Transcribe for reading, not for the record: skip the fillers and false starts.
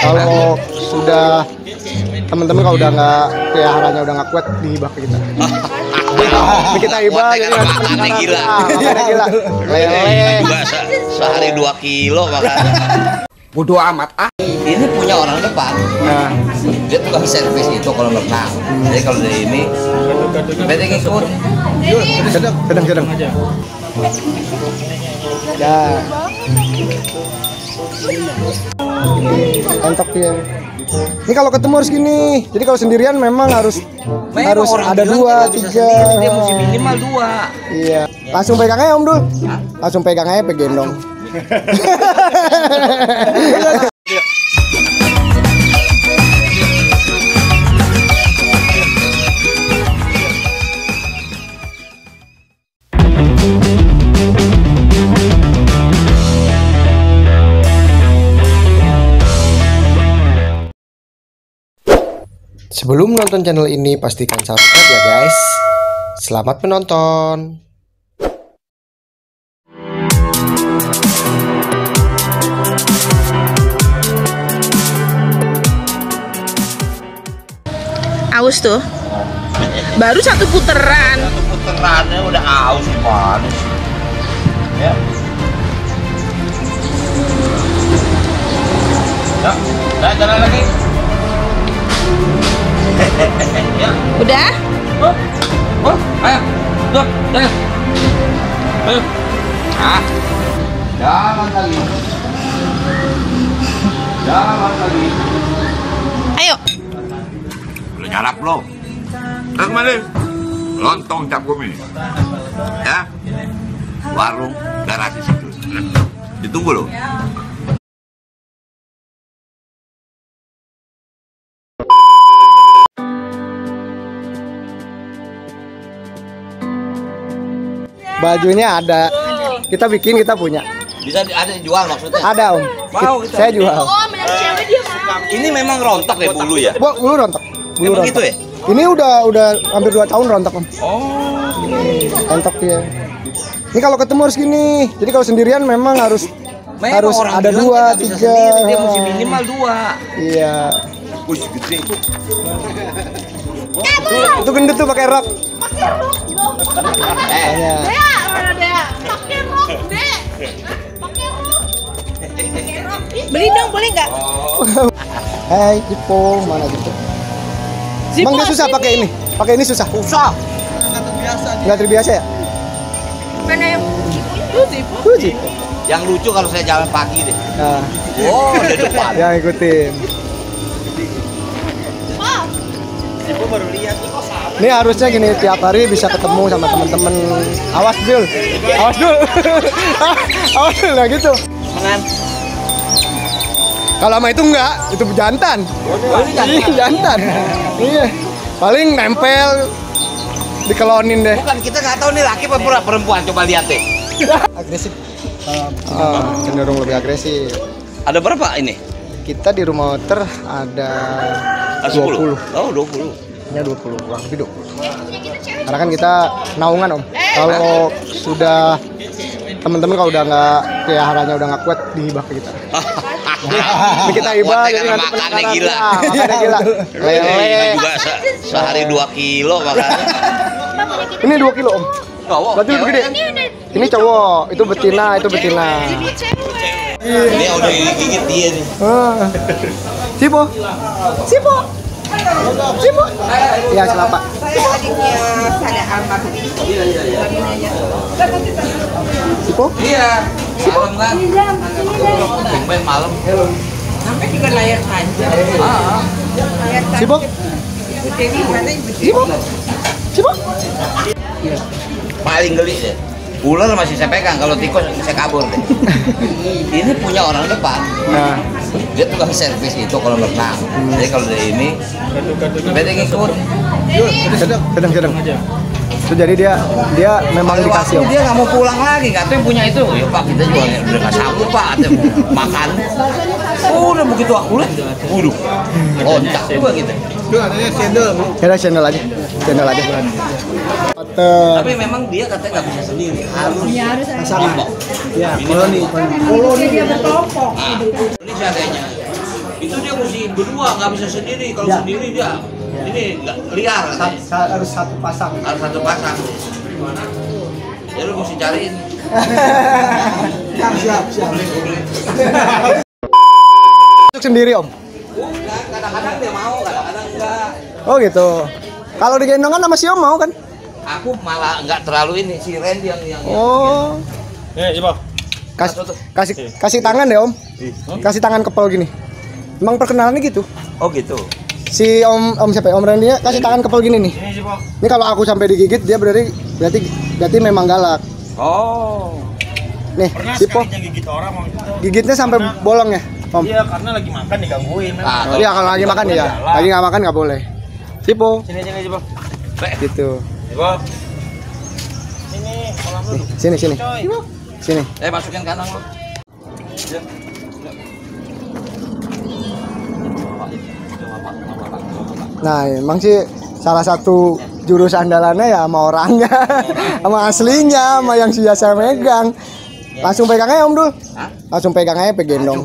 Kalau sudah teman-teman kalau udah nggak peliharannya udah nggak kuat dihibah kita. Kita hibah jadi makanannya gila. Lele sehari 2 kilo makanya. Bodoh amat ah. Ini punya orang depan. Nah, dia tuh nggak bisa servis itu kalau berenang. Jadi kalau dari ini, bete ikut. Sedang aja. Ya. Kontak dia. Ini kalau ketemu harus gini. Jadi kalau sendirian memang harus ada 2, 3. Dia mesti minimal 2. Iya. Langsung pegang aja Om Dul. Langsung pegang aja pegendong. Sebelum nonton channel ini pastikan subscribe ya guys. Selamat menonton. Aus tuh. Baru satu puteran. Satu puterannya udah aus banget. Ya. Nah, jalan lagi. Udah? Ayo, ayo. Ah, jalan lagi. Ayo. Udah nyarap lo. Terus mana? Lontong cap gumi. Ya, warung garasi situ. Ditunggu lo. Bajunya ada, kita bikin, kita punya. Bisa ada jual maksudnya? Ada Om. Mau kita. Saya jual. Ini memang rontok deh bulu ya? Bulu rontok. Bulu rontok. Gitu ya? Ini udah hampir 2 tahun rontok Om. Oh. Rontok ya. Ini kalau ketemu harus gini. Jadi kalau sendirian memang harus ada 2, 3. Dia mesti minimal 2. Iya. Wih gede itu. Itu gendut tuh pakai rok. Pakai rok. Beli dong, boleh nggak? Hai, Zippo, mana Zippo? Emang nggak susah pakai ini? Pakai ini susah? Susah. Nggak terbiasa ya? Mana yang Zippo? Yang lucu kalau saya jalan pagi deh. Nah. Oh, di depan. Yang ikutin. Zippo baru lihat nih kok. Ini harusnya gini tiap hari bisa ketemu sama teman-teman. Awas dul, nah gitu. Kalau sama itu enggak, itu jantan. Jantan. Iya. Paling nempel, dikelonin deh. Bukan kita nggak tahu nih laki apa perempuan, coba lihat deh. Agresif. Cenderung lebih agresif. Ada berapa ini? Kita di rumah otter ada 20. Oh 20. Nya 20 kurang lebih 20. Karena kan kita naungan Om. Kalau sudah teman-teman kalau udah nggak peliharannya udah nggak kuat dihibah ke kita. Kita hibah jadi nanti makanannya gila. Lele juga sehari 2 kilo makanya. Ini 2 kilo Om. Cowok. Berarti lebih gede. Ini cowok, itu betina, Ini udah digigit dia nih. Zippo. Zippo. Ya, siapa? Adiknya ada almarhum. Zippo? Iya. Zippo kan. Main malam. Sampai juga layar panjang. Zippo? Zippo? Paling geli deh. Ular masih saya pegang, kalau tikus saya kabur deh. Ini punya orang depan. Nah. Dia tuh nggak servis itu kalau berenang. Jadi kalau dari ini, bete ikut. Sedang aja. Itu jadi dia memang dikasih. Dia nggak mau pulang lagi, katanya punya itu. Ya Pak, kita juga udah nggak sanggup Pak, katanya makan. Udah begitu aku lihat, waduh, loncat juga gitu. Cendol aja. Tapi memang dia katanya nggak bisa sendiri, harus pasangan. Ya, koloni. Dia berkelompok. Ini seadanya. itu dia mesti berdua, nggak bisa sendiri. Kalau ya, sendiri dia ya, ini liar kan? Harus satu pasang, harus satu pasang. Gimana? Ya lu mesti cariin. siap. Untuk sendiri om? Bukan, kadang-kadang dia mau, kadang-kadang enggak. Oh gitu. Kalau digendongan sama si om mau kan? Aku malah nggak terlalu ini, si Randy yang oh. Eh, coba. Kasih tangan deh om. Kasih tangan kepel gini. Emang perkenalannya gitu. Oh gitu. Si om siapa? Om Randy kasih tangan kepel gini nih. Ini kalau aku sampai digigit dia berarti memang galak. Oh. Nih, Zippo. Gigitnya sampai bolong ya, om? Iya, karena lagi makan digangguin. Ah, iya kalau lagi makan ya. Lagi nggak makan nggak boleh. Zippo. Sini Zippo. Gitu. Zippo. Sini. Sini. Masukin kantong lu. Nah, emang sih salah satu jurus andalannya ya sama orangnya, sama aslinya, sama yang biasa megang. Langsung pegang aja Om Dul. Langsung pegang aja, pegendong.